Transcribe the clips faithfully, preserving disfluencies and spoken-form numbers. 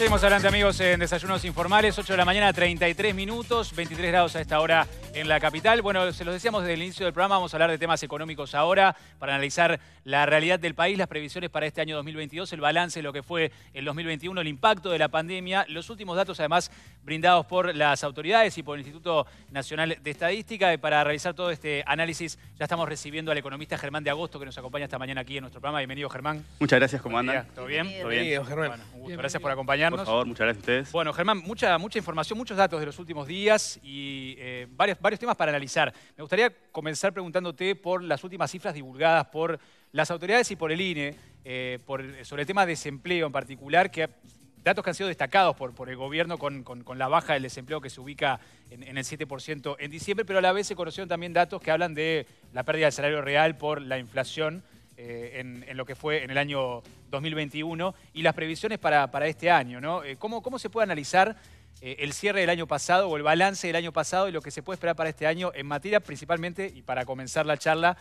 Seguimos adelante, amigos, en Desayunos Informales, ocho de la mañana, treinta y tres minutos, veintitrés grados a esta hora en la capital. Bueno, se los decíamos desde el inicio del programa, vamos a hablar de temas económicos ahora para analizar la realidad del país, las previsiones para este año dos mil veintidós, el balance de lo que fue el dos mil veintiuno, el impacto de la pandemia, los últimos datos además brindados por las autoridades y por el Instituto Nacional de Estadística. Y para realizar todo este análisis ya estamos recibiendo al economista Germán de Agosto, que nos acompaña esta mañana aquí en nuestro programa. Bienvenido, Germán. Muchas gracias, ¿cómo andan? ¿Todo bien? Bien. ¿Todo bien? Bien, Germán. Bueno, un gusto. Bien, gracias por acompañarnos. Por favor, muchas gracias a ustedes. Bueno, Germán, mucha, mucha información, muchos datos de los últimos días y eh, varios, varios temas para analizar. Me gustaría comenzar preguntándote por las últimas cifras divulgadas por las autoridades y por el I N E, eh, por, sobre el tema de desempleo en particular, que datos que han sido destacados por, por el gobierno con, con, con la baja del desempleo que se ubica en, en el siete por ciento en diciembre, pero a la vez se conocieron también datos que hablan de la pérdida del salario real por la inflación Eh, en, en lo que fue en el año dos mil veintiuno y las previsiones para, para este año, ¿no? Eh, ¿cómo, ¿Cómo se puede analizar eh, el cierre del año pasado o el balance del año pasado y lo que se puede esperar para este año en materia principalmente, y para comenzar la charla,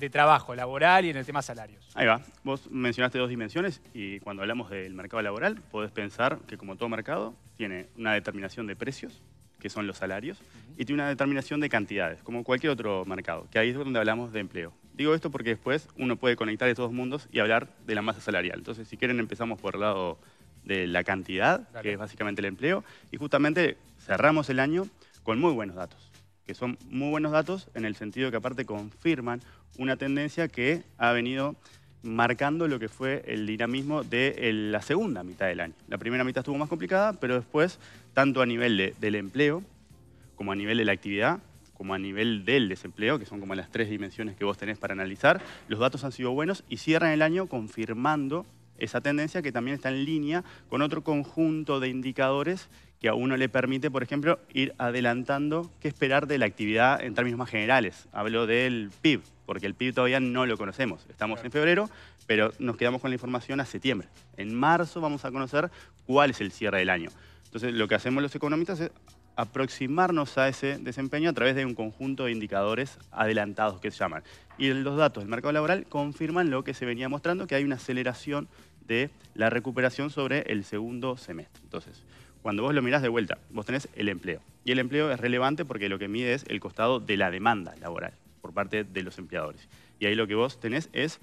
de trabajo laboral y en el tema salarios? Ahí va. Vos mencionaste dos dimensiones y cuando hablamos del mercado laboral podés pensar que, como todo mercado, tiene una determinación de precios, que son los salarios, uh-huh, y tiene una determinación de cantidades, como cualquier otro mercado, que ahí es donde hablamos de empleo. Digo esto porque después uno puede conectar de todos mundos y hablar de la masa salarial. Entonces, si quieren, empezamos por el lado de la cantidad, claro, que es básicamente el empleo. Y justamente cerramos el año con muy buenos datos, que son muy buenos datos en el sentido que aparte confirman una tendencia que ha venido marcando lo que fue el dinamismo de la segunda mitad del año. La primera mitad estuvo más complicada, pero después, tanto a nivel de, del empleo, como a nivel de la actividad, como a nivel del desempleo, que son como las tres dimensiones que vos tenés para analizar, los datos han sido buenos y cierran el año confirmando esa tendencia, que también está en línea con otro conjunto de indicadores que a uno le permite, por ejemplo, ir adelantando qué esperar de la actividad en términos más generales. Hablo del P I B, porque el P I B todavía no lo conocemos. Estamos en febrero, pero nos quedamos con la información a septiembre. En marzo vamos a conocer cuál es el cierre del año. Entonces, lo que hacemos los economistas es aproximarnos a ese desempeño a través de un conjunto de indicadores adelantados que se llaman. Y los datos del mercado laboral confirman lo que se venía mostrando, que hay una aceleración de la recuperación sobre el segundo semestre. Entonces, cuando vos lo mirás de vuelta, vos tenés el empleo. Y el empleo es relevante porque lo que mide es el costado de la demanda laboral por parte de los empleadores. Y ahí lo que vos tenés es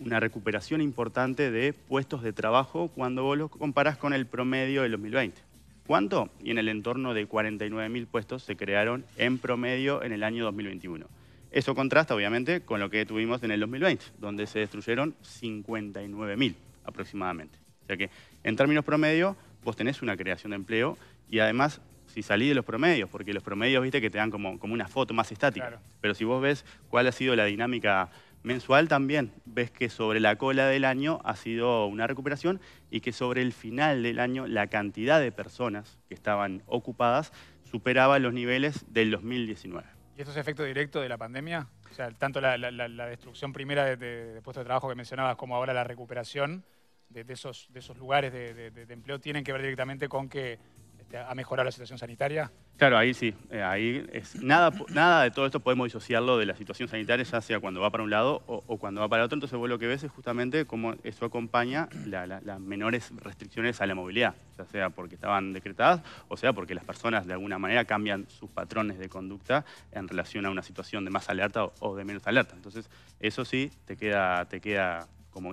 una recuperación importante de puestos de trabajo cuando vos lo comparás con el promedio del dos mil veinte. ¿Cuánto? Y en el entorno de cuarenta y nueve mil puestos se crearon en promedio en el año dos mil veintiuno. Eso contrasta, obviamente, con lo que tuvimos en el dos mil veinte, donde se destruyeron cincuenta y nueve mil aproximadamente. O sea que, en términos promedio, vos tenés una creación de empleo y además, si salís de los promedios, porque los promedios, viste, que te dan como, como una foto más estática. Claro. Pero si vos ves cuál ha sido la dinámica mensual, también ves que sobre la cola del año ha sido una recuperación y que sobre el final del año la cantidad de personas que estaban ocupadas superaba los niveles del dos mil diecinueve. ¿Y esto es efecto directo de la pandemia? O sea, tanto la, la, la destrucción primera de, de, de puestos de trabajo que mencionabas como ahora la recuperación de, de, esos, de esos lugares de, de, de empleo tienen que ver directamente con que ha mejorado la situación sanitaria. Claro, ahí sí. Ahí es, nada, nada de todo esto podemos disociarlo de la situación sanitaria, ya sea cuando va para un lado o, o cuando va para otro. Entonces vos lo que ves es justamente cómo eso acompaña la, la, las menores restricciones a la movilidad, ya sea porque estaban decretadas o sea porque las personas de alguna manera cambian sus patrones de conducta en relación a una situación de más alerta o, o de menos alerta. Entonces eso sí te queda, te queda como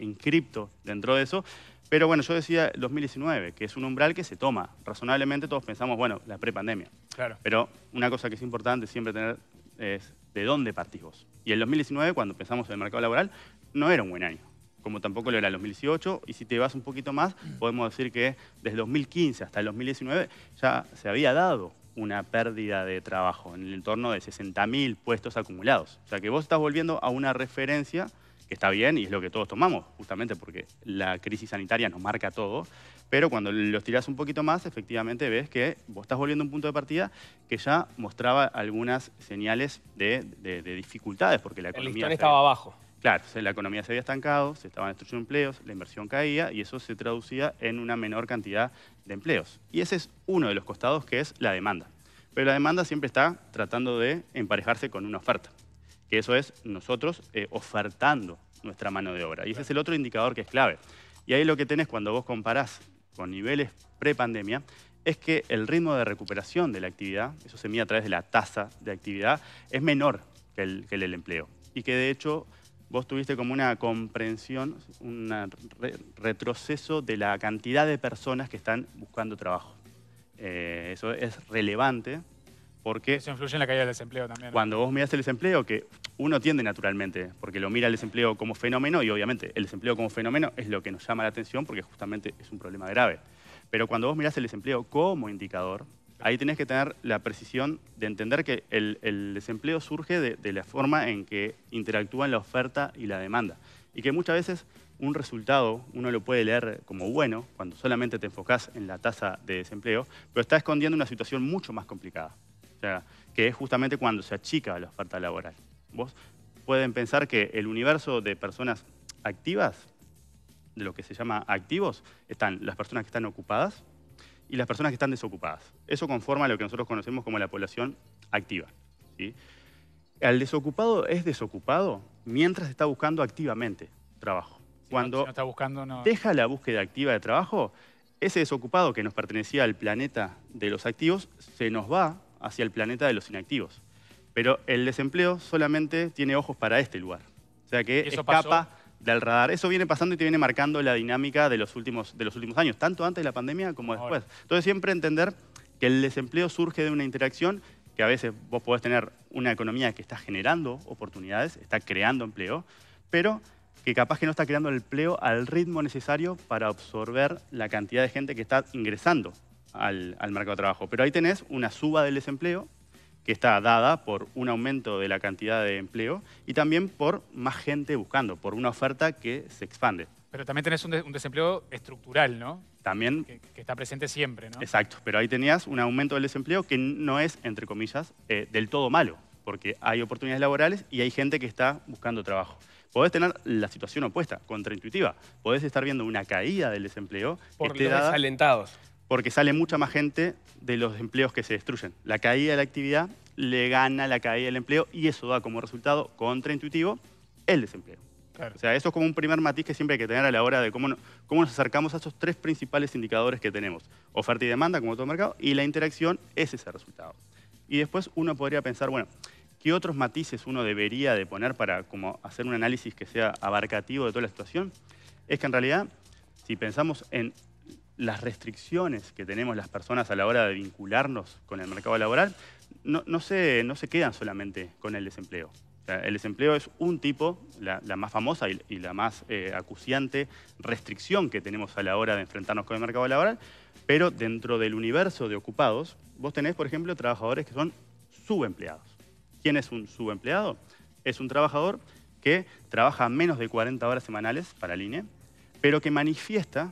inscripto dentro de eso. Pero bueno, yo decía dos mil diecinueve, que es un umbral que se toma. Razonablemente todos pensamos, bueno, la prepandemia. Claro. Pero una cosa que es importante siempre tener es de dónde partís vos. Y el dos mil diecinueve, cuando pensamos en el mercado laboral, no era un buen año, como tampoco lo era el dos mil dieciocho. Y si te vas un poquito más, podemos decir que desde dos mil quince hasta el dos mil diecinueve ya se había dado una pérdida de trabajo en el entorno de sesenta mil puestos acumulados. O sea que vos estás volviendo a una referencia que está bien y es lo que todos tomamos, justamente porque la crisis sanitaria nos marca todo, pero cuando los tirás un poquito más, efectivamente ves que vos estás volviendo a un punto de partida que ya mostraba algunas señales de, de, de dificultades, porque la economía... El listón estaba abajo. Claro, la economía se había estancado, se estaban destruyendo empleos, la inversión caía y eso se traducía en una menor cantidad de empleos. Y ese es uno de los costados, que es la demanda. Pero la demanda siempre está tratando de emparejarse con una oferta, que eso es nosotros eh, ofertando nuestra mano de obra. Y ese es el otro indicador que es clave. Y ahí lo que tenés cuando vos comparás con niveles prepandemia es que el ritmo de recuperación de la actividad, eso se mide a través de la tasa de actividad, es menor que el, que el del empleo. Y que de hecho vos tuviste como una comprensión, un re retroceso de la cantidad de personas que están buscando trabajo. Eh, eso es relevante porque... Eso influye en la caída del desempleo también, ¿no? Cuando vos mirás el desempleo, que uno tiende naturalmente, porque lo mira el desempleo como fenómeno, y obviamente el desempleo como fenómeno es lo que nos llama la atención porque justamente es un problema grave. Pero cuando vos mirás el desempleo como indicador, ahí tenés que tener la precisión de entender que el, el desempleo surge de, de la forma en que interactúan la oferta y la demanda. Y que muchas veces un resultado uno lo puede leer como bueno cuando solamente te enfocás en la tasa de desempleo, pero está escondiendo una situación mucho más complicada. O sea, que es justamente cuando se achica la oferta laboral. Vos pueden pensar que el universo de personas activas, de lo que se llama activos, están las personas que están ocupadas y las personas que están desocupadas. Eso conforma lo que nosotros conocemos como la población activa, ¿sí? Al desocupado es desocupado mientras está buscando activamente trabajo. Si Cuando no, si no está buscando, no... deja la búsqueda activa de trabajo, ese desocupado que nos pertenecía al planeta de los activos se nos va hacia el planeta de los inactivos. Pero el desempleo solamente tiene ojos para este lugar. O sea que escapa... pasó? Del radar. Eso viene pasando y te viene marcando la dinámica de los últimos, de los últimos años, tanto antes de la pandemia como después. Entonces siempre entender que el desempleo surge de una interacción que a veces vos podés tener una economía que está generando oportunidades, está creando empleo, pero que capaz que no está creando el empleo al ritmo necesario para absorber la cantidad de gente que está ingresando al, al mercado de trabajo. Pero ahí tenés una suba del desempleo que está dada por un aumento de la cantidad de empleo y también por más gente buscando, por una oferta que se expande. Pero también tenés un, de un desempleo estructural, ¿no? También. Que, que está presente siempre, ¿no? Exacto, pero ahí tenías un aumento del desempleo que no es, entre comillas, eh, del todo malo, porque hay oportunidades laborales y hay gente que está buscando trabajo. Podés tener la situación opuesta, contraintuitiva. Podés estar viendo una caída del desempleo. Por los desalentados. Porque sale mucha más gente de los empleos que se destruyen. La caída de la actividad le gana la caída del empleo y eso da como resultado contraintuitivo el desempleo. Claro. O sea, eso es como un primer matiz que siempre hay que tener a la hora de cómo, no, cómo nos acercamos a esos tres principales indicadores que tenemos. Oferta y demanda, como todo mercado, y la interacción es ese resultado. Y después uno podría pensar, bueno, ¿qué otros matices uno debería de poner para como hacer un análisis que sea abarcativo de toda la situación? Es que en realidad, si pensamos en las restricciones que tenemos las personas a la hora de vincularnos con el mercado laboral, no, no, se, no se quedan solamente con el desempleo. O sea, el desempleo es un tipo, la, la más famosa y, y la más eh, acuciante restricción que tenemos a la hora de enfrentarnos con el mercado laboral, pero dentro del universo de ocupados, vos tenés, por ejemplo, trabajadores que son subempleados. ¿Quién es un subempleado? Es un trabajador que trabaja menos de cuarenta horas semanales para el I N E, pero que manifiesta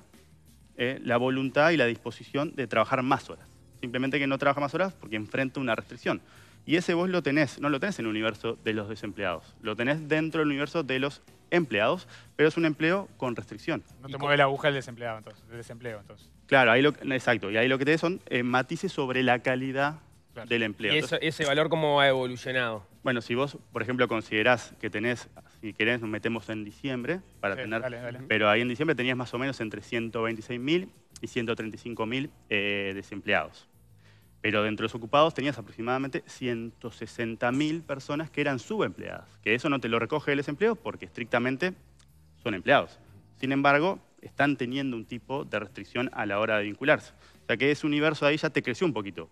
Eh, la voluntad y la disposición de trabajar más horas. Simplemente que no trabaja más horas porque enfrenta una restricción. Y ese vos lo tenés, no lo tenés en el universo de los desempleados, lo tenés dentro del universo de los empleados, pero es un empleo con restricción. No te mueve la aguja el desempleado, entonces, del desempleo, entonces. Claro, ahí lo, exacto, y ahí lo que tenés son eh, matices sobre la calidad claro. del empleo. ¿Y eso, ese valor cómo ha evolucionado? Bueno, si vos, por ejemplo, considerás que tenés, si querés, nos metemos en diciembre, para sí, tener, dale, dale. pero ahí en diciembre tenías más o menos entre ciento veintiséis mil y ciento treinta y cinco mil eh, desempleados. Pero dentro de los ocupados tenías aproximadamente ciento sesenta mil personas que eran subempleadas, que eso no te lo recoge el desempleo porque estrictamente son empleados. Sin embargo, están teniendo un tipo de restricción a la hora de vincularse. O sea que ese universo ahí ya te creció un poquito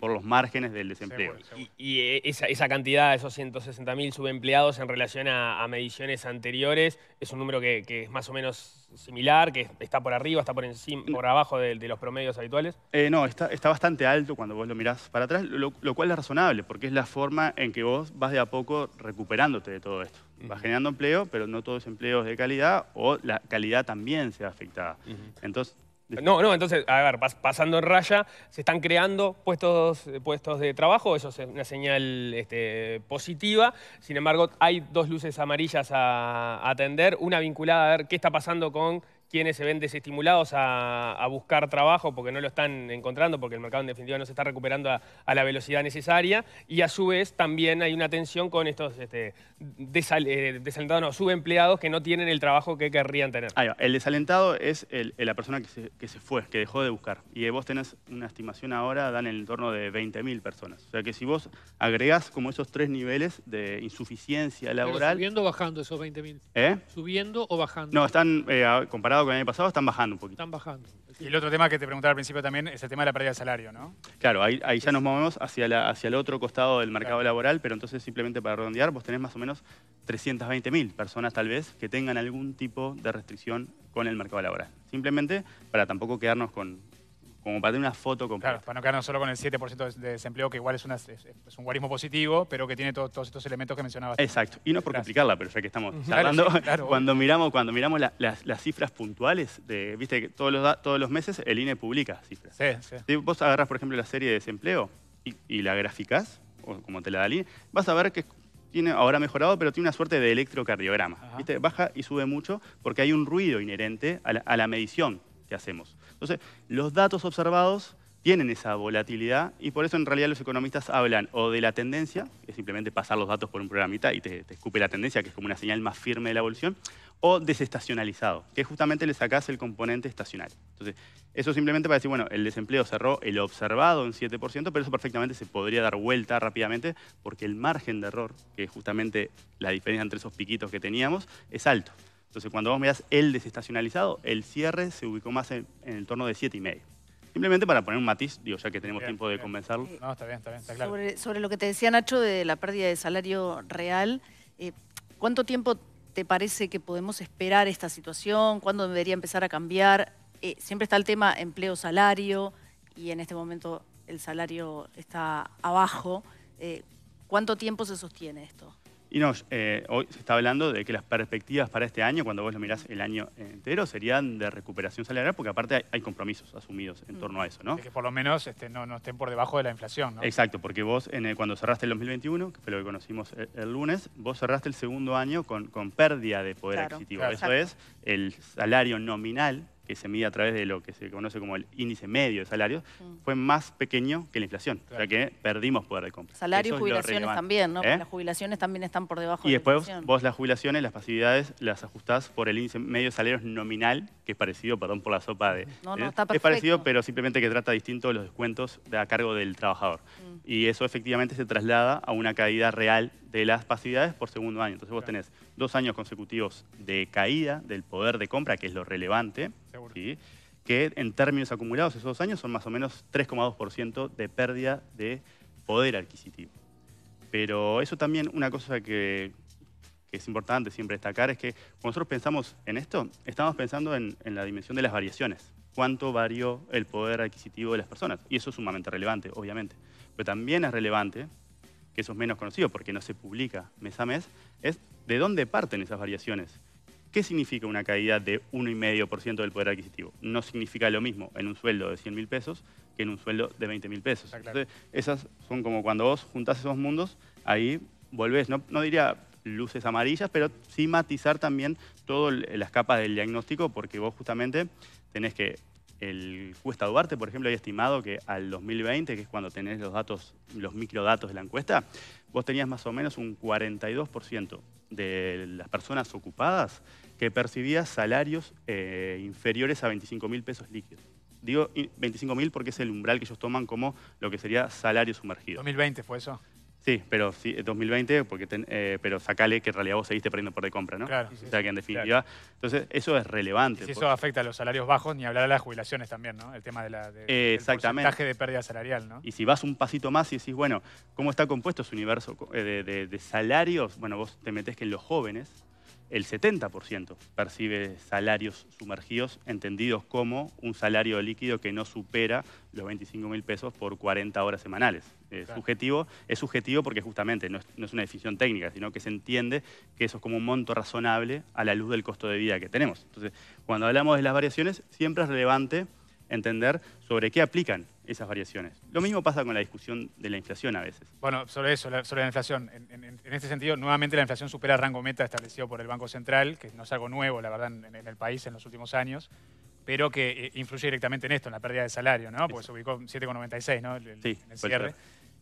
por los márgenes del desempleo. Seguro, seguro. Y, y esa, esa cantidad, esos ciento sesenta mil subempleados en relación a, a mediciones anteriores, es un número que, que es más o menos similar, que está por arriba, está por encima, por abajo de, de los promedios habituales. Eh, no, está, está bastante alto cuando vos lo mirás para atrás, lo, lo cual es razonable, porque es la forma en que vos vas de a poco recuperándote de todo esto. Vas uh-huh. generando empleo, pero no todos empleos de calidad, o la calidad también se afecta. Uh-huh. Entonces... No, no, entonces, a ver, pasando en raya, ¿se están creando puestos, puestos de trabajo? Eso es una señal este, positiva. Sin embargo, hay dos luces amarillas a atender. Una vinculada a ver qué está pasando con quienes se ven desestimulados a, a buscar trabajo porque no lo están encontrando, porque el mercado en definitiva no se está recuperando a, a la velocidad necesaria, y a su vez también hay una tensión con estos este, desal, eh, desalentados, no, subempleados que no tienen el trabajo que querrían tener. Ahí va. El desalentado es el, la persona que se, que se fue, que dejó de buscar, y vos tenés una estimación ahora, dan en torno de veinte mil personas. O sea que si vos agregás como esos tres niveles de insuficiencia laboral... ¿Subiendo o bajando esos veinte mil? ¿Eh? ¿Subiendo o bajando? No, están, eh, comparado con el año pasado, están bajando un poquito. Están bajando. Y el otro tema que te preguntaba al principio también es el tema de la pérdida de salario, ¿no? Claro, ahí, ahí ya nos movemos hacia, la, hacia el otro costado del mercado, claro, laboral, pero entonces simplemente para redondear, vos tenés más o menos trescientas veinte mil personas tal vez que tengan algún tipo de restricción con el mercado laboral. Simplemente para tampoco quedarnos con... como para tener una foto completa. Claro, para no quedarnos solo con el siete por ciento de desempleo, que igual es, una, es, es un guarismo positivo, pero que tiene todo, todos estos elementos que mencionabas. Exacto, y no por complicarla, pero ya que estamos hablando, claro, sí, claro, cuando miramos, cuando miramos la, las, las cifras puntuales, de, viste que todos los, todos los meses el I N E publica cifras. Sí, sí. Si vos agarrás, por ejemplo, la serie de desempleo y, y la graficás, o como te la da el I N E, vas a ver que tiene ahora mejorado, pero tiene una suerte de electrocardiograma. ¿Viste? Baja y sube mucho porque hay un ruido inherente a la, a la medición que hacemos. Entonces, los datos observados tienen esa volatilidad y por eso en realidad los economistas hablan o de la tendencia, que es simplemente pasar los datos por un programita y te, te escupe la tendencia, que es como una señal más firme de la evolución, o desestacionalizado, que justamente le sacás el componente estacional. Entonces, eso simplemente para decir, bueno, el desempleo cerró el observado en siete por ciento, pero eso perfectamente se podría dar vuelta rápidamente porque el margen de error, que es justamente la diferencia entre esos piquitos que teníamos, es alto. Entonces, cuando vos mirás el desestacionalizado, el cierre se ubicó más en, en el torno de siete y medio. Simplemente para poner un matiz, digo, ya que tenemos bien, tiempo de bien. convencerlo. No, está bien, está bien, está claro. Sobre, sobre lo que te decía Nacho de la pérdida de salario real, eh, ¿cuánto tiempo te parece que podemos esperar esta situación? ¿Cuándo debería empezar a cambiar? Eh, siempre está el tema empleo-salario y en este momento el salario está abajo. Eh, ¿Cuánto tiempo se sostiene esto? Y no, eh, hoy se está hablando de que las perspectivas para este año, cuando vos lo mirás el año entero, serían de recuperación salarial, porque aparte hay, hay compromisos asumidos en torno a eso, ¿no? Es que por lo menos este, no, no estén por debajo de la inflación, ¿no? Exacto, porque vos en el, cuando cerraste el dos mil veintiuno, que fue lo que conocimos el, el lunes, vos cerraste el segundo año con, con pérdida de poder, claro, adquisitivo. Claro. Eso es el salario nominal, que se mide a través de lo que se conoce como el índice medio de salarios, mm. fue más pequeño que la inflación. Claro. O sea que perdimos poder de compra. Salario y jubilaciones también, ¿no? ¿Eh? Las jubilaciones también están por debajo y de la inflación. Y después vos las jubilaciones, las pasividades, las ajustás por el índice medio de salarios nominal, que es parecido, perdón por la sopa de... No, no, está perfecto. Es parecido, pero simplemente que trata distinto los descuentos a cargo del trabajador. Mm. Y eso efectivamente se traslada a una caída real de las pasividades por segundo año. Entonces vos claro. tenés dos años consecutivos de caída del poder de compra, que es lo relevante, ¿sí? Que en términos acumulados esos dos años son más o menos tres coma dos por ciento de pérdida de poder adquisitivo. Pero eso también, una cosa que, que es importante siempre destacar, es que cuando nosotros pensamos en esto, estamos pensando en, en la dimensión de las variaciones. Cuánto varió el poder adquisitivo de las personas. Y eso es sumamente relevante, obviamente. Pero también es relevante... que eso es menos conocido porque no se publica mes a mes, es de dónde parten esas variaciones. ¿Qué significa una caída de uno coma cinco por ciento del poder adquisitivo? No significa lo mismo en un sueldo de cien mil pesos que en un sueldo de veinte mil pesos. Claro. Entonces, esas son como cuando vos juntás esos mundos, ahí volvés, no, no diría luces amarillas, pero sí matizar también todas las capas del diagnóstico porque vos justamente tenés que... El Cuesta Duarte, por ejemplo, había estimado que al dos mil veinte, que es cuando tenés los datos, los microdatos de la encuesta, vos tenías más o menos un cuarenta y dos por ciento de las personas ocupadas que percibían salarios eh, inferiores a veinticinco mil pesos líquidos. Digo veinticinco mil porque es el umbral que ellos toman como lo que sería salario sumergido. ¿dos mil veinte fue eso? Sí, pero sí, dos mil veinte, porque ten, eh, pero sacale que en realidad vos seguiste perdiendo por de compra, ¿no? Claro. O sea que en definitiva, claro. Entonces eso es relevante. Y si porque... eso afecta a los salarios bajos, ni hablar a las jubilaciones también, ¿no? El tema de la, de, eh, del porcentaje de pérdida salarial, ¿no? Y si vas un pasito más y decís, bueno, ¿cómo está compuesto su universo de, de, de salarios? Bueno, vos te metés que en los jóvenes el setenta por ciento percibe salarios sumergidos, entendidos como un salario líquido que no supera los veinticinco mil pesos por cuarenta horas semanales. Eh, claro. subjetivo, es subjetivo porque justamente no es, no es una definición técnica, sino que se entiende que eso es como un monto razonable a la luz del costo de vida que tenemos. Entonces, cuando hablamos de las variaciones, siempre es relevante entender sobre qué aplican esas variaciones. Lo mismo pasa con la discusión de la inflación a veces. Bueno, sobre eso, sobre la inflación. En, en, en este sentido, nuevamente la inflación supera el rango meta establecido por el Banco Central, que no es algo nuevo, la verdad, en, en el país en los últimos años, pero que eh, influye directamente en esto, en la pérdida de salario, ¿no? Porque se ubicó en siete coma noventa y seis, ¿no? El, sí, en el cierre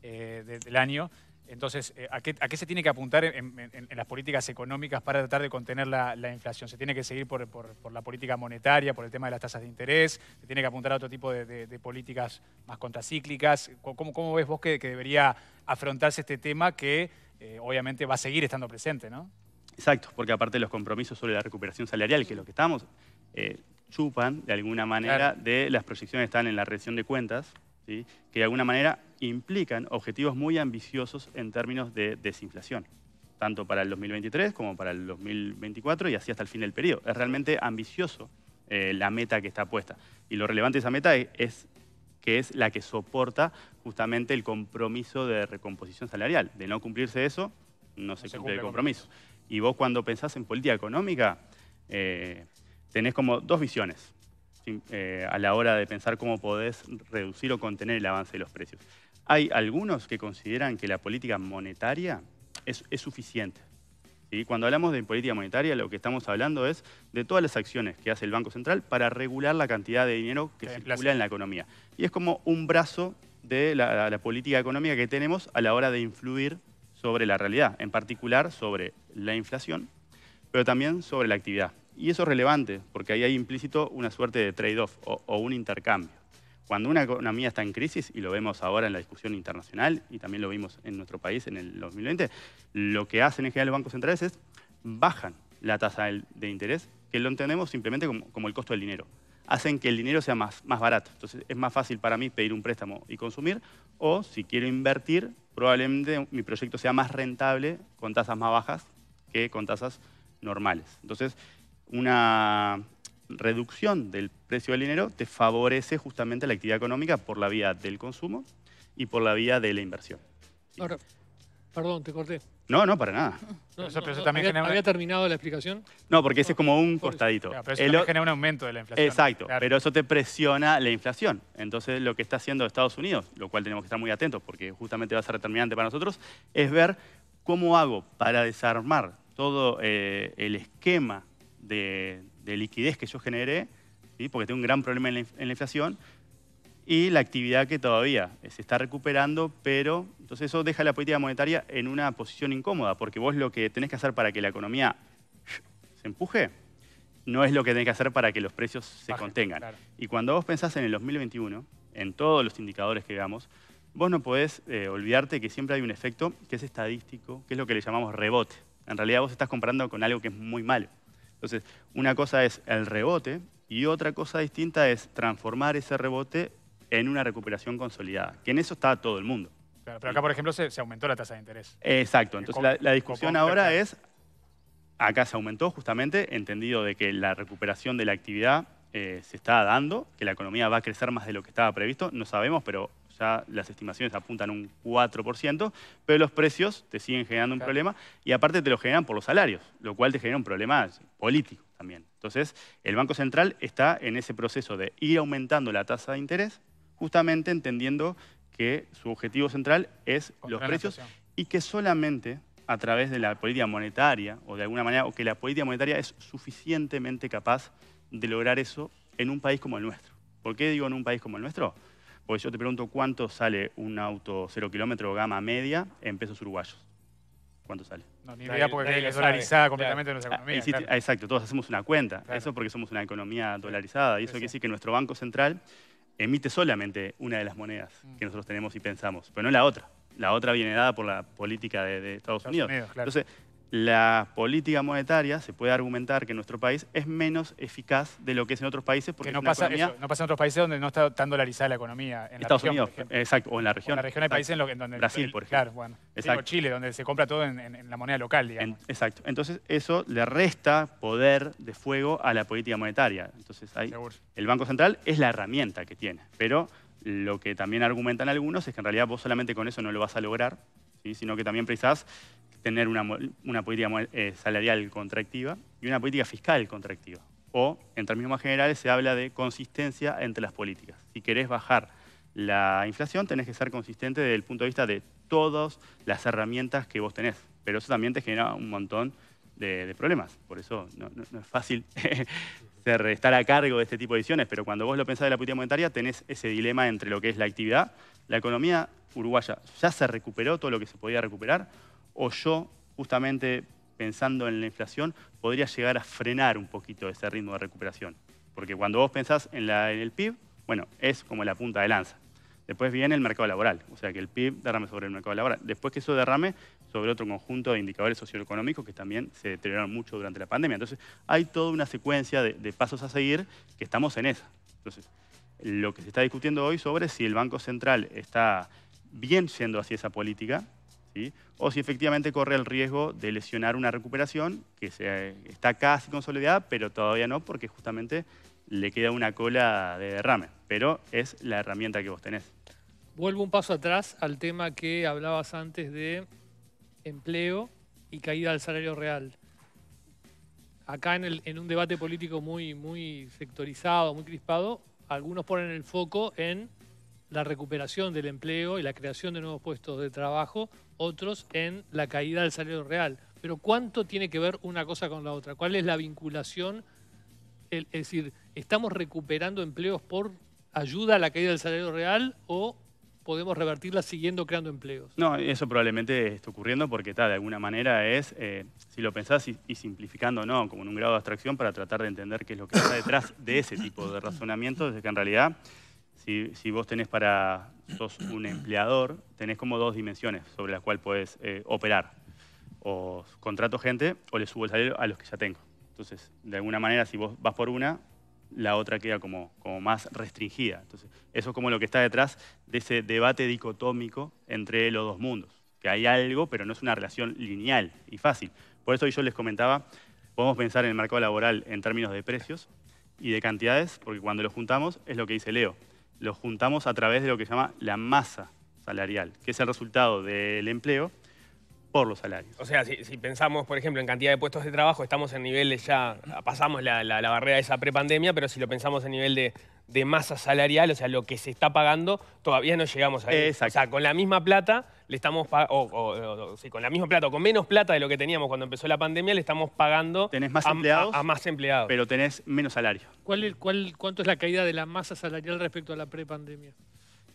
eh, de, del año. Entonces, eh, ¿a, qué, ¿a qué se tiene que apuntar en, en, en las políticas económicas para tratar de contener la, la inflación? ¿Se tiene que seguir por, por, por la política monetaria, por el tema de las tasas de interés? ¿Se tiene que apuntar a otro tipo de, de, de políticas más contracíclicas? ¿Cómo, cómo ves vos que, que debería afrontarse este tema que eh, obviamente va a seguir estando presente, ¿no? Exacto, porque aparte de los compromisos sobre la recuperación salarial, que es lo que estamos, eh, chupan de alguna manera claro. de las proyecciones que están en la rendición de cuentas, ¿sí? Que de alguna manera implican objetivos muy ambiciosos en términos de desinflación, tanto para el dos mil veintitrés como para el dos mil veinticuatro y así hasta el fin del periodo. Es realmente ambicioso eh, la meta que está puesta. Y lo relevante de esa meta es, es que es la que soporta justamente el compromiso de recomposición salarial. De no cumplirse eso, no, no se, se cumple, cumple el compromiso. compromiso. Y vos cuando pensás en política económica, eh, tenés como dos visiones. Eh, a la hora de pensar cómo podés reducir o contener el avance de los precios. Hay algunos que consideran que la política monetaria es, es suficiente. ¿Sí? Cuando hablamos de política monetaria, lo que estamos hablando es de todas las acciones que hace el Banco Central para regular la cantidad de dinero que circula plazo. en la economía. Y es como un brazo de la, la política económica que tenemos a la hora de influir sobre la realidad, en particular sobre la inflación, pero también sobre la actividad. Y eso es relevante, porque ahí hay implícito una suerte de trade-off o, o un intercambio. Cuando una economía está en crisis, y lo vemos ahora en la discusión internacional, y también lo vimos en nuestro país en el dos mil veinte, lo que hacen en general los bancos centrales es bajan la tasa de interés, que lo entendemos simplemente como, como el costo del dinero. Hacen que el dinero sea más, más barato. Entonces es más fácil para mí pedir un préstamo y consumir, o si quiero invertir, probablemente mi proyecto sea más rentable con tasas más bajas que con tasas normales. Entonces, una reducción del precio del dinero te favorece justamente la actividad económica por la vía del consumo y por la vía de la inversión. ¿Sí? Ahora, perdón, te corté. No, no, para nada. No, eso, no, pero eso también había, genera... ¿Había terminado la explicación? No, porque ese no, es como un costadito. Claro, pero eso el... también genera un aumento de la inflación. Exacto, claro. Pero eso te presiona la inflación. Entonces, lo que está haciendo Estados Unidos, lo cual tenemos que estar muy atentos porque justamente va a ser determinante para nosotros, es ver cómo hago para desarmar todo eh, el esquema De, de liquidez que yo generé, ¿sí? Porque tengo un gran problema en la, en la inflación, y la actividad que todavía se está recuperando, pero entonces eso deja la política monetaria en una posición incómoda, porque vos lo que tenés que hacer para que la economía se empuje, no es lo que tenés que hacer para que los precios se Baja, contengan. Claro. Y cuando vos pensás en el dos mil veintiuno, en todos los indicadores que veamos, vos no podés eh, olvidarte que siempre hay un efecto que es estadístico, que es lo que le llamamos rebote. En realidad vos estás comparando con algo que es muy malo. Entonces, una cosa es el rebote y otra cosa distinta es transformar ese rebote en una recuperación consolidada, que en eso está todo el mundo. Claro, pero acá, por ejemplo, se, se aumentó la tasa de interés. Exacto. Entonces, la, la discusión ahora es, acá se aumentó justamente, entendido de que la recuperación de la actividad eh, se está dando, que la economía va a crecer más de lo que estaba previsto, no sabemos, pero ya las estimaciones apuntan un cuatro por ciento, pero los precios te siguen generando un claro. problema y aparte te lo generan por los salarios, lo cual te genera un problema político también. Entonces, el Banco Central está en ese proceso de ir aumentando la tasa de interés, justamente entendiendo que su objetivo central es los precios y que solamente a través de la política monetaria, o de alguna manera, o que la política monetaria es suficientemente capaz de lograr eso en un país como el nuestro. ¿Por qué digo en un país como el nuestro? Porque yo te pregunto cuánto sale un auto cero kilómetro gama media en pesos uruguayos. ¿Cuánto sale? No, ni idea porque es dolarizada completamente nuestra economía. Claro. Exacto, todos hacemos una cuenta. Claro. Eso porque somos una economía dolarizada. Y eso sí, quiere decir que nuestro Banco Central emite solamente una de las monedas mm. que nosotros tenemos y pensamos, pero no la otra. La otra viene dada por la política de, de Estados, Estados Unidos. Unidos claro. Entonces, la política monetaria se puede argumentar que en nuestro país es menos eficaz de lo que es en otros países porque que no, es una pasa economía... eso, no pasa en otros países donde no está tan dolarizada la economía. En Estados la región, Unidos, exacto, o en la región. O en la región hay países en, lo, en donde... Brasil, el, por ejemplo. Claro, bueno. Digo, Chile, donde se compra todo en, en, en la moneda local, digamos. En, exacto. Entonces eso le resta poder de fuego a la política monetaria. Entonces ahí el Banco Central es la herramienta que tiene. Pero lo que también argumentan algunos es que en realidad vos solamente con eso no lo vas a lograr, ¿sí? Sino que también precisás tener una, una política eh, salarial contractiva y una política fiscal contractiva. O, en términos más generales, se habla de consistencia entre las políticas. Si querés bajar la inflación, tenés que ser consistente desde el punto de vista de todas las herramientas que vos tenés. Pero eso también te genera un montón de, de problemas. Por eso no, no, no es fácil ser, estar a cargo de este tipo de decisiones. Pero cuando vos lo pensás de la política monetaria, tenés ese dilema entre lo que es la actividad. La economía uruguaya ya se recuperó todo lo que se podía recuperar, o yo, justamente pensando en la inflación, podría llegar a frenar un poquito ese ritmo de recuperación. Porque cuando vos pensás en, la, en el P I B, bueno, es como la punta de lanza. Después viene el mercado laboral, o sea que el P I B derrame sobre el mercado laboral. Después que eso derrame sobre otro conjunto de indicadores socioeconómicos que también se deterioraron mucho durante la pandemia. Entonces hay toda una secuencia de, de pasos a seguir que estamos en esa. Entonces, lo que se está discutiendo hoy sobre si el Banco Central está bien yendo hacia esa política, ¿sí? O si efectivamente corre el riesgo de lesionar una recuperación que se, está casi consolidada, pero todavía no, porque justamente le queda una cola de derrame. Pero es la herramienta que vos tenés. Vuelvo un paso atrás al tema que hablabas antes de empleo y caída del salario real. Acá en, el, en un debate político muy, muy sectorizado, muy crispado, algunos ponen el foco en la recuperación del empleo y la creación de nuevos puestos de trabajo, otros en la caída del salario real. Pero ¿cuánto tiene que ver una cosa con la otra? ¿Cuál es la vinculación? Es decir, ¿estamos recuperando empleos por ayuda a la caída del salario real o podemos revertirla siguiendo creando empleos? No, eso probablemente está ocurriendo porque está, de alguna manera es, eh, si lo pensás y, y simplificando, no, como en un grado de abstracción para tratar de entender qué es lo que está detrás de ese tipo de razonamientos, es que en realidad, si, si vos tenés para, sos un empleador, tenés como dos dimensiones sobre las cuales podés eh, operar. O contrato gente o le subo el salario a los que ya tengo. Entonces, de alguna manera, si vos vas por una, la otra queda como, como más restringida. Entonces, eso es como lo que está detrás de ese debate dicotómico entre los dos mundos. Que hay algo, pero no es una relación lineal y fácil. Por eso yo les comentaba, podemos pensar en el mercado laboral en términos de precios y de cantidades, porque cuando lo juntamos, es lo que dice Leo, lo juntamos a través de lo que se llama la masa salarial, que es el resultado del empleo por los salarios. O sea, si, si pensamos, por ejemplo, en cantidad de puestos de trabajo, estamos en niveles ya, pasamos la, la, la barrera de esa prepandemia, pero si lo pensamos en nivel de, de masa salarial, o sea, lo que se está pagando, todavía no llegamos a eso. O sea, con la misma plata, le estamos o, o, o sí, con la misma plata, o con menos plata de lo que teníamos cuando empezó la pandemia, le estamos pagando tenés más a, empleados, a, a más empleados. Pero tenés menos salario. ¿Cuál es, cuál, ¿Cuánto es la caída de la masa salarial respecto a la prepandemia?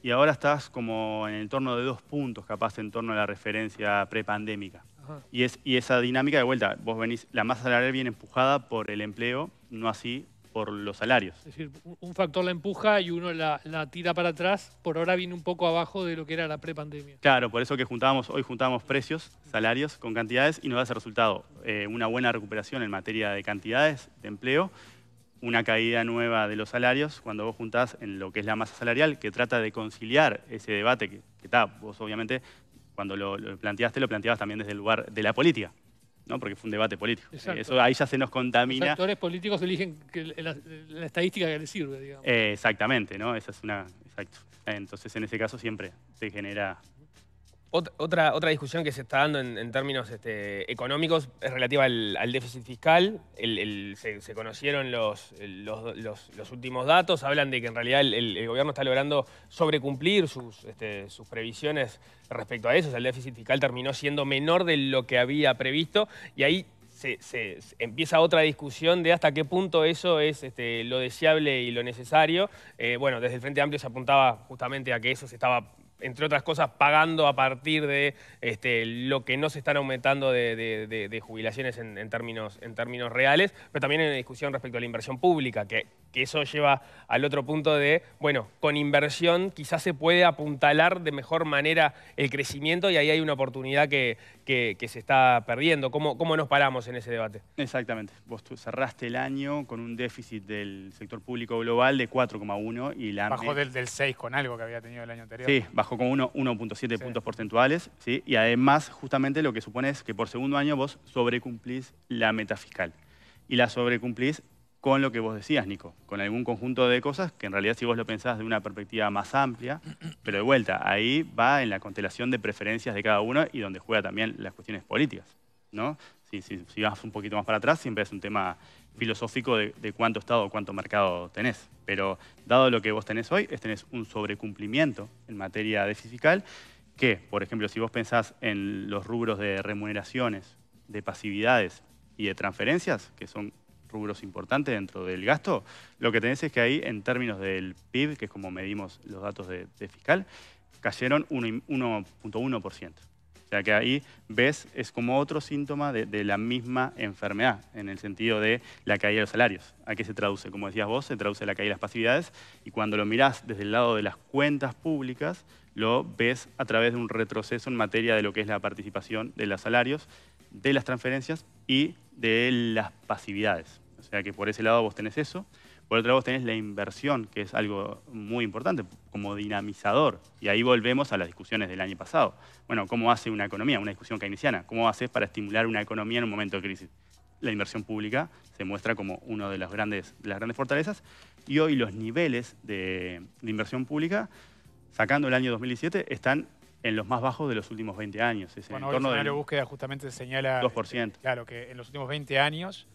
Y ahora estás como en el torno de dos puntos, capaz, en torno a la referencia prepandémica. Y, es, y esa dinámica, de vuelta, vos venís, la masa salarial viene empujada por el empleo, no así por los salarios. Es decir, un factor la empuja y uno la, la tira para atrás. Por ahora viene un poco abajo de lo que era la prepandemia. Claro, por eso que juntábamos, hoy juntábamos precios, salarios con cantidades y nos da ese resultado. Eh, una buena recuperación en materia de cantidades de empleo, una caída nueva de los salarios, cuando vos juntás en lo que es la masa salarial, que trata de conciliar ese debate que, que está, vos obviamente cuando lo, lo planteaste, lo planteabas también desde el lugar de la política, ¿no? Porque fue un debate político. Exacto. Eso ahí ya se nos contamina. Los actores políticos eligen que la, la estadística que les sirve, digamos. Eh, exactamente, ¿no? Esa es una... Exacto. Entonces, en ese caso siempre se genera... Otra, otra discusión que se está dando en, en términos este, económicos es relativa al, al déficit fiscal. El, el, se, se conocieron los, los, los, los últimos datos. Hablan de que en realidad el, el gobierno está logrando sobrecumplir sus, este, sus previsiones respecto a eso. O sea, el déficit fiscal terminó siendo menor de lo que había previsto. Y ahí se, se, se empieza otra discusión de hasta qué punto eso es este, lo deseable y lo necesario. Eh, bueno, desde el Frente Amplio se apuntaba justamente a que eso se estaba... entre otras cosas, pagando a partir de este, lo que no se están aumentando de, de, de, de jubilaciones en, en, términos, en términos reales, pero también hay una discusión respecto a la inversión pública, que, que eso lleva al otro punto de, bueno, con inversión quizás se puede apuntalar de mejor manera el crecimiento y ahí hay una oportunidad que, que, que se está perdiendo. ¿Cómo, cómo nos paramos en ese debate? Exactamente. Vos cerraste el año con un déficit del sector público global de cuatro coma uno y la... Bajó del, del seis con algo que había tenido el año anterior. Sí, bajó con uno punto siete sí. puntos porcentuales, ¿sí? Y además justamente lo que supone es que por segundo año vos sobrecumplís la meta fiscal. Y la sobrecumplís con lo que vos decías, Nico, con algún conjunto de cosas que en realidad si vos lo pensás de una perspectiva más amplia, pero de vuelta, ahí va en la constelación de preferencias de cada uno y donde juega también las cuestiones políticas, ¿no? Si, si, si vas un poquito más para atrás siempre es un tema filosófico de, de cuánto Estado o cuánto mercado tenés. Pero dado lo que vos tenés hoy, es tenés un sobrecumplimiento en materia de fiscal que, por ejemplo, si vos pensás en los rubros de remuneraciones, de pasividades y de transferencias, que son rubros importantes dentro del gasto, lo que tenés es que ahí, en términos del P I B, que es como medimos los datos de, de fiscal, cayeron uno punto uno por ciento. O sea que ahí ves, es como otro síntoma de, de la misma enfermedad, en el sentido de la caída de los salarios. ¿A qué se traduce? Como decías vos, se traduce la caída de las pasividades, y cuando lo mirás desde el lado de las cuentas públicas, lo ves a través de un retroceso en materia de lo que es la participación de los salarios, de las transferencias y de las pasividades. O sea que por ese lado vos tenés eso. Por otro lado vos tenés la inversión, que es algo muy importante como dinamizador. Y ahí volvemos a las discusiones del año pasado. Bueno, ¿cómo hace una economía? Una discusión keynesiana. ¿Cómo haces para estimular una economía en un momento de crisis? La inversión pública se muestra como una de las grandes, las grandes fortalezas. Y hoy los niveles de, de inversión pública, sacando el año dos mil diecisiete, están en los más bajos de los últimos veinte años. Es bueno, el escenario de búsqueda justamente señala dos por ciento. Este, claro, que en los últimos veinte años,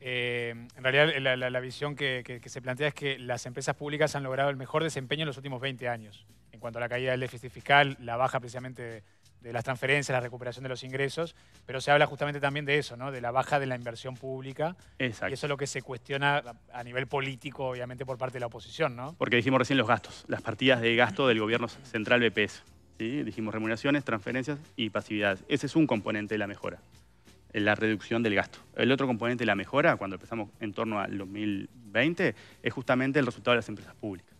eh, en realidad la, la, la visión que, que, que se plantea es que las empresas públicas han logrado el mejor desempeño en los últimos veinte años. En cuanto a la caída del déficit fiscal, la baja precisamente de, de las transferencias, la recuperación de los ingresos, pero se habla justamente también de eso, ¿no? De la baja de la inversión pública. Exacto. Y eso es lo que se cuestiona a nivel político, obviamente, por parte de la oposición, ¿no? Porque dijimos recién los gastos, las partidas de gasto del gobierno central B P S. ¿Sí? Dijimos remuneraciones, transferencias y pasividades. Ese es un componente de la mejora, la reducción del gasto. El otro componente de la mejora, cuando empezamos en torno al dos mil veinte, es justamente el resultado de las empresas públicas,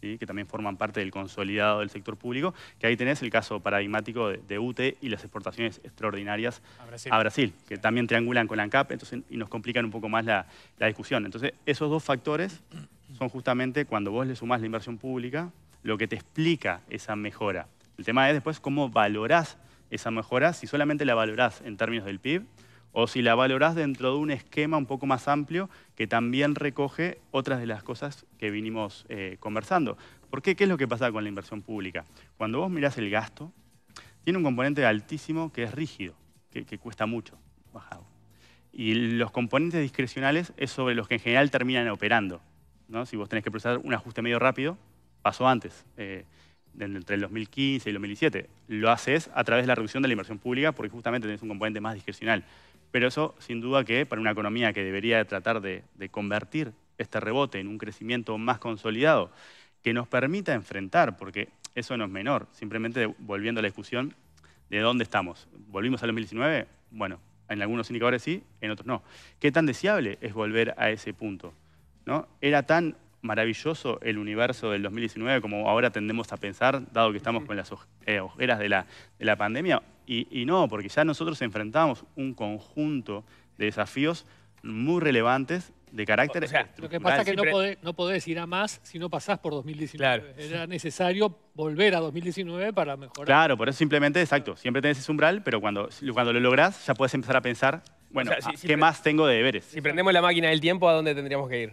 ¿sí? Que también forman parte del consolidado del sector público, que ahí tenés el caso paradigmático de, de U T E y las exportaciones extraordinarias a Brasil, a Brasil que sí. También triangulan con la ANCAP, entonces, y nos complican un poco más la, la discusión. Entonces, esos dos factores son justamente cuando vos le sumás la inversión pública, lo que te explica esa mejora. El tema es después cómo valorás esa mejora, si solamente la valorás en términos del P I B o si la valorás dentro de un esquema un poco más amplio que también recoge otras de las cosas que vinimos eh, conversando. ¿Por qué? ¿Qué es lo que pasa con la inversión pública? Cuando vos mirás el gasto, tiene un componente altísimo que es rígido, que, que cuesta mucho, bajado. Y los componentes discrecionales es sobre los que en general terminan operando, ¿no? Si vos tenés que procesar un ajuste medio rápido, pasó antes. Eh, entre el dos mil quince y el dos mil diecisiete, lo haces a través de la reducción de la inversión pública porque justamente tenés un componente más discrecional. Pero eso, sin duda que para una economía que debería tratar de, de convertir este rebote en un crecimiento más consolidado, que nos permita enfrentar, porque eso no es menor, simplemente volviendo a la discusión de dónde estamos. ¿Volvimos al dos mil diecinueve? Bueno, en algunos indicadores sí, en otros no. ¿Qué tan deseable es volver a ese punto? ¿No? Era tan maravilloso el universo del dos mil diecinueve, como ahora tendemos a pensar, dado que estamos con las ojeras de la, de la pandemia. Y, y no, porque ya nosotros enfrentamos un conjunto de desafíos muy relevantes de carácter o sea, estructural. Lo que pasa es que siempre... no, podés, no podés ir a más si no pasás por dos mil diecinueve. Claro. Era necesario volver a dos mil diecinueve para mejorar. Claro, por eso simplemente, exacto, siempre tenés ese umbral, pero cuando, cuando lo lográs ya podés empezar a pensar, bueno, o sea, si, si ¿qué más tengo de deberes? Si prendemos la máquina del tiempo, ¿a dónde tendríamos que ir?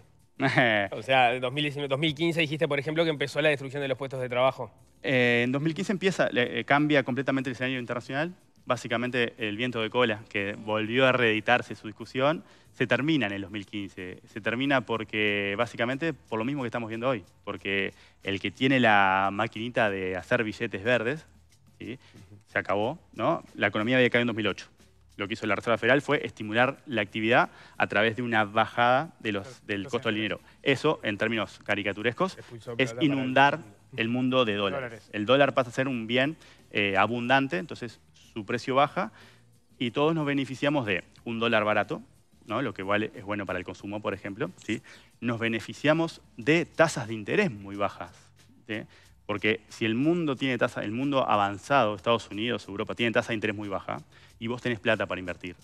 O sea, en dos mil quince dijiste, por ejemplo, que empezó la destrucción de los puestos de trabajo. Eh, en dos mil quince empieza, eh, cambia completamente el escenario internacional. Básicamente el viento de cola, que volvió a reeditarse su discusión, se termina en el dos mil quince. Se termina porque, básicamente, por lo mismo que estamos viendo hoy. Porque el que tiene la maquinita de hacer billetes verdes, ¿sí? Se acabó, ¿no? La economía había caído en dos mil ocho. Lo que hizo la Reserva Federal fue estimular la actividad a través de una bajada de los, del costo del dinero. Eso, en términos caricaturescos, es inundar el mundo de dólares. El dólar pasa a ser un bien eh, abundante, entonces su precio baja y todos nos beneficiamos de un dólar barato, ¿no? Lo que vale es bueno para el consumo, por ejemplo, ¿sí? Nos beneficiamos de tasas de interés muy bajas, ¿sí? Porque si el mundo tiene tasa, el mundo avanzado, Estados Unidos, Europa, tiene tasa de interés muy baja y vos tenés plata para invertir,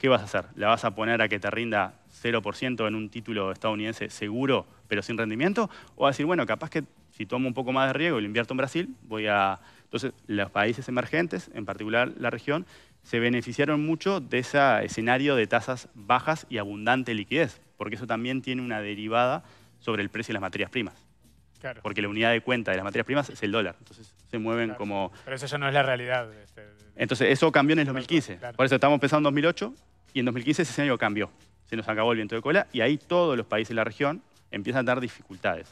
¿qué vas a hacer? ¿La vas a poner a que te rinda cero por ciento en un título estadounidense seguro, pero sin rendimiento? ¿O vas a decir, bueno, capaz que si tomo un poco más de riesgo y lo invierto en Brasil, voy a...? Entonces, los países emergentes, en particular la región, se beneficiaron mucho de ese escenario de tasas bajas y abundante liquidez, porque eso también tiene una derivada sobre el precio de las materias primas. Claro. Porque la unidad de cuenta de las materias primas es el dólar. Entonces se mueven claro, como... Pero eso ya no es la realidad. Este... Entonces eso cambió en el dos mil quince. Claro. Por eso estamos pensando en dos mil ocho y en dos mil quince ese escenario cambió. se nos acabó el viento de cola y ahí todos los países de la región empiezan a tener dificultades.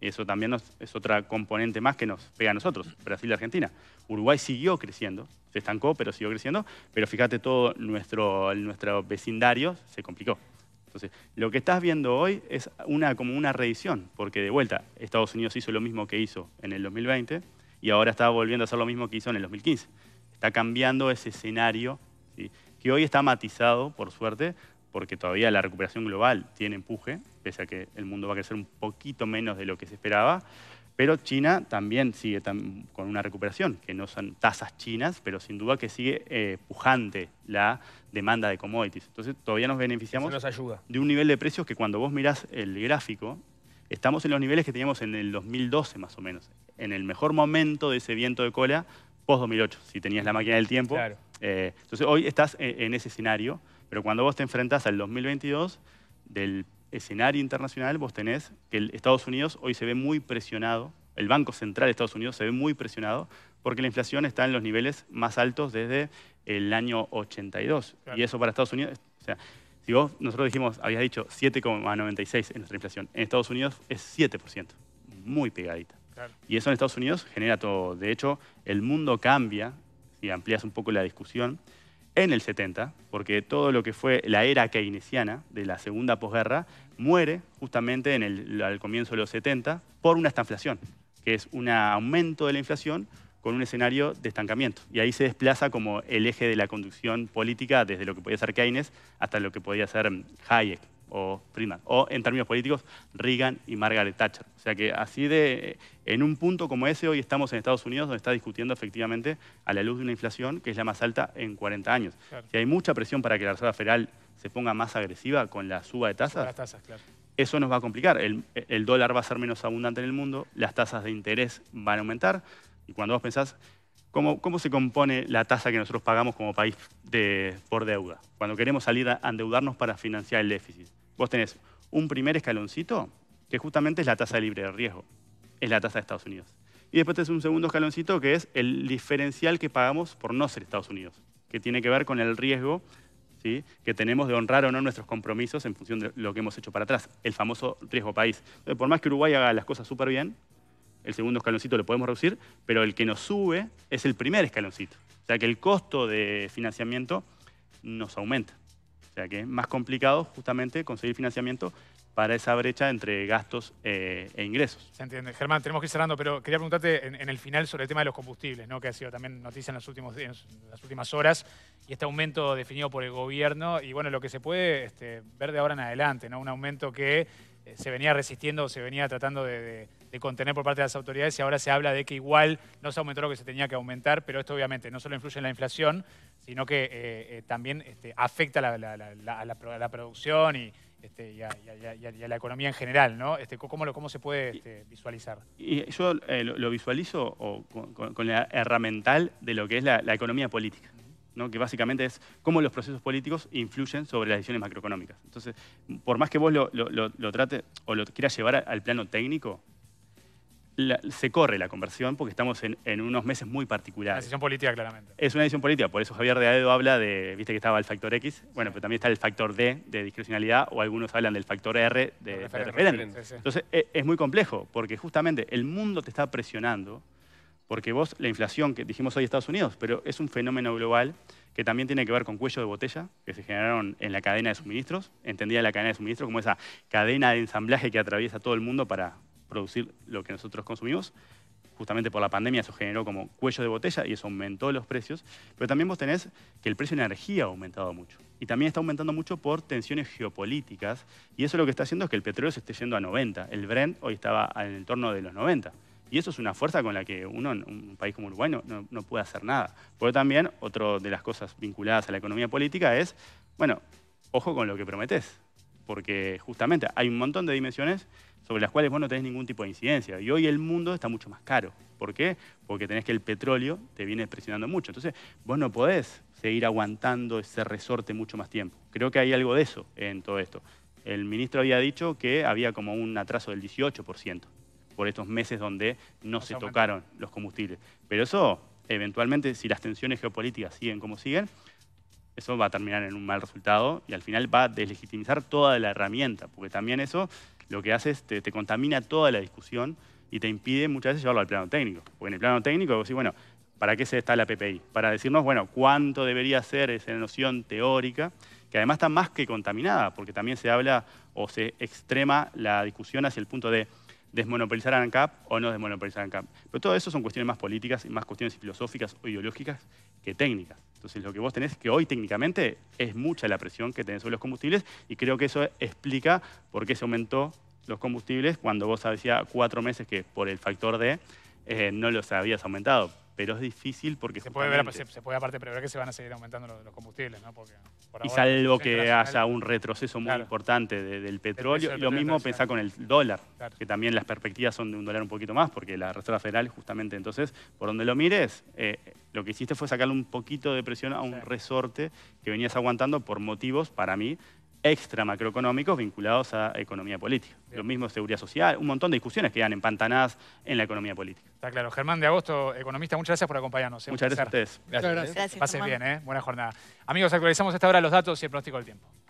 Eso también nos, es otra componente más que nos pega a nosotros, Brasil y Argentina. Uruguay siguió creciendo, se estancó, pero siguió creciendo, pero fíjate, todo nuestro, nuestro vecindario se complicó. Entonces, lo que estás viendo hoy es una, como una reedición, porque de vuelta, Estados Unidos hizo lo mismo que hizo en el dos mil veinte y ahora está volviendo a hacer lo mismo que hizo en el dos mil quince. Está cambiando ese escenario, ¿sí?, que hoy está matizado, por suerte, porque todavía la recuperación global tiene empuje, pese a que el mundo va a crecer un poquito menos de lo que se esperaba, pero China también sigue tam- con una recuperación, que no son tasas chinas, pero sin duda que sigue eh, pujante la demanda de commodities. Entonces todavía nos beneficiamos nos ayuda. de un nivel de precios que cuando vos mirás el gráfico, estamos en los niveles que teníamos en el dos mil doce más o menos, en el mejor momento de ese viento de cola, post dos mil ocho, si tenías la máquina del tiempo. Claro. Eh, entonces hoy estás en ese escenario, pero cuando vos te enfrentás al dos mil veintidós, del escenario internacional vos tenés que el Estados Unidos hoy se ve muy presionado, el Banco Central de Estados Unidos se ve muy presionado porque la inflación está en los niveles más altos desde el año ochenta y dos. Claro. Y eso para Estados Unidos, o sea, si vos, nosotros dijimos, habías dicho siete coma noventa y seis en nuestra inflación, en Estados Unidos es siete por ciento, muy pegadita. Claro. Y eso en Estados Unidos genera todo. De hecho, el mundo cambia, si amplías un poco la discusión, en el setenta, porque todo lo que fue la era keynesiana de la segunda posguerra muere justamente en el, al comienzo de los setenta por una estanflación, que es un aumento de la inflación con un escenario de estancamiento. Y ahí se desplaza como el eje de la conducción política desde lo que podía ser Keynes hasta lo que podía ser Hayek o Friedman, o en términos políticos, Reagan y Margaret Thatcher. O sea que así de, en un punto como ese, hoy estamos en Estados Unidos donde está discutiendo efectivamente a la luz de una inflación que es la más alta en cuarenta años. Claro. Si hay mucha presión para que la Reserva Federal se ponga más agresiva con la suba de tasas, las tasas, claro, eso nos va a complicar. El, el dólar va a ser menos abundante en el mundo, las tasas de interés van a aumentar, y cuando vos pensás, ¿Cómo, ¿Cómo se compone la tasa que nosotros pagamos como país de, por deuda? Cuando queremos salir a endeudarnos para financiar el déficit. Vos tenés un primer escaloncito que justamente es la tasa libre de riesgo, es la tasa de Estados Unidos. Y después tenés un segundo escaloncito que es el diferencial que pagamos por no ser Estados Unidos, que tiene que ver con el riesgo, ¿sí?, que tenemos de honrar o no nuestros compromisos en función de lo que hemos hecho para atrás, el famoso riesgo país. Entonces, por más que Uruguay haga las cosas súper bien, el segundo escaloncito lo podemos reducir, pero el que nos sube es el primer escaloncito. O sea que el costo de financiamiento nos aumenta. O sea que es más complicado justamente conseguir financiamiento para esa brecha entre gastos eh, e ingresos. Se entiende. Germán, tenemos que ir cerrando, pero quería preguntarte en, en el final sobre el tema de los combustibles, ¿no?, que ha sido también noticia en, los últimos, en las últimas horas, y este aumento definido por el gobierno, y bueno, lo que se puede este, ver de ahora en adelante, ¿no?, un aumento que se venía resistiendo, se venía tratando de, de, de contener por parte de las autoridades, y ahora se habla de que igual no se aumentó lo que se tenía que aumentar, pero esto obviamente no solo influye en la inflación, sino que eh, eh, también este, afecta a la, la, la, la, la, la producción y, este, y, a, y, a, y, a, y a la economía en general, ¿no? Este, ¿cómo, lo, ¿Cómo se puede este, visualizar? Y yo eh, lo, lo visualizo o con, con, con la herramental de lo que es la, la economía política, ¿no?, que básicamente es cómo los procesos políticos influyen sobre las decisiones macroeconómicas. Entonces, por más que vos lo, lo, lo, lo trates o lo quieras llevar al plano técnico, la, se corre la conversión porque estamos en, en unos meses muy particulares. Una decisión política, claramente. Es una decisión política, por eso Javier de Aedo habla de, viste que estaba el factor X, bueno, sí, pero también está el factor D de discrecionalidad, o algunos hablan del factor R de, de referéndum. Sí, sí. Entonces, es, es muy complejo porque justamente el mundo te está presionando. Porque vos, la inflación que dijimos hoy en Estados Unidos, pero es un fenómeno global que también tiene que ver con cuello de botella que se generaron en la cadena de suministros, entendida la cadena de suministros como esa cadena de ensamblaje que atraviesa todo el mundo para producir lo que nosotros consumimos. Justamente por la pandemia eso generó como cuello de botella y eso aumentó los precios. Pero también vos tenés que el precio de energía ha aumentado mucho. Y también está aumentando mucho por tensiones geopolíticas. Y eso lo que está haciendo es que el petróleo se esté yendo a noventa. El Brent hoy estaba en el torno de los noventa. Y eso es una fuerza con la que uno, un país como Uruguay, no, no, no puede hacer nada. Porque también, otra de las cosas vinculadas a la economía política es, bueno, ojo con lo que prometés. Porque justamente hay un montón de dimensiones sobre las cuales vos no tenés ningún tipo de incidencia. Y hoy el mundo está mucho más caro. ¿Por qué? Porque tenés que el petróleo te viene presionando mucho. Entonces, vos no podés seguir aguantando ese resorte mucho más tiempo. Creo que hay algo de eso en todo esto. El ministro había dicho que había como un atraso del dieciocho por ciento. Por estos meses donde no se tocaron los combustibles. Pero eso, eventualmente, si las tensiones geopolíticas siguen como siguen, eso va a terminar en un mal resultado y al final va a deslegitimizar toda la herramienta, porque también eso lo que hace es te, te contamina toda la discusión y te impide muchas veces llevarlo al plano técnico. Porque en el plano técnico vos decís, bueno, ¿para qué se está la P P I? Para decirnos, bueno, cuánto debería ser esa noción teórica, que además está más que contaminada, porque también se habla o se extrema la discusión hacia el punto de desmonopolizar a ANCAP o no desmonopolizar a ANCAP. Pero todo eso son cuestiones más políticas y más cuestiones filosóficas o ideológicas que técnicas. Entonces lo que vos tenés es que hoy técnicamente es mucha la presión que tenés sobre los combustibles y creo que eso explica por qué se aumentó los combustibles cuando vos hacía cuatro meses que por el factor D eh, no los habías aumentado. Pero es difícil porque... Se puede, ver, se, se puede aparte prever que se van a seguir aumentando los, los combustibles, ¿no? Porque por y ahora, salvo que haya un retroceso muy claro. importante de, del petróleo, del y lo petróleo mismo pensá con el dólar, claro. que también las perspectivas son de un dólar un poquito más, porque la Reserva Federal justamente entonces, por donde lo mires, eh, lo que hiciste fue sacarle un poquito de presión a un sí. resorte que venías aguantando por motivos, para mí, extra macroeconómicos vinculados a economía política. Bien. Lo mismo seguridad social, un montón de discusiones que quedan empantanadas en la economía política. Está claro. Germán de Agosto, economista, muchas gracias por acompañarnos. Muchas gracias a ustedes. Gracias. Gracias. Pasen bien, ¿eh? Buena jornada. Amigos, actualizamos esta hora los datos y el pronóstico del tiempo.